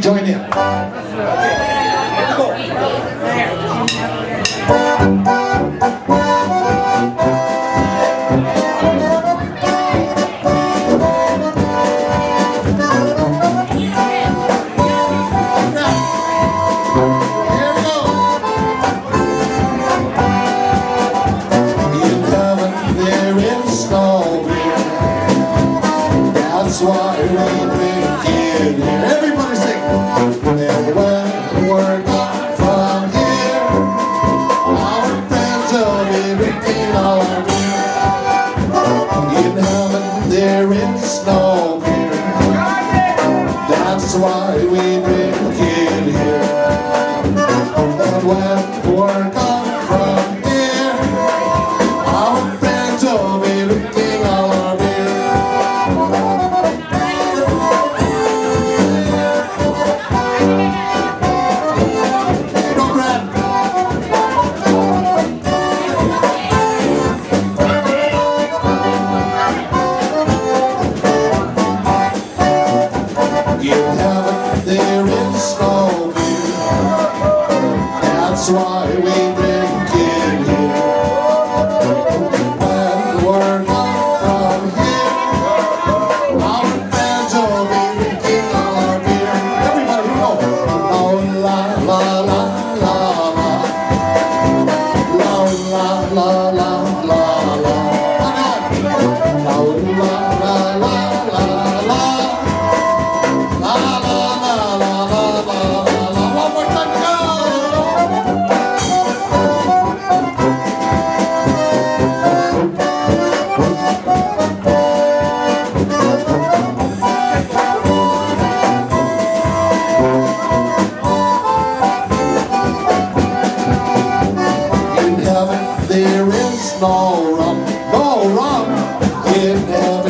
can join in. Everybody sing. There won't work from here. Our friends will be redeemed all our beer. In heaven there is no beer. That's why we drink it here. There won't work from here. Our friends will be redeemed all our beer. That's why we drink it here. When we're not from here, our fans will be drinking our beer. Everybody go! Oh la la la la la. Oh la la la la la. Oh la la la la la. There is no rum, no rum in heaven.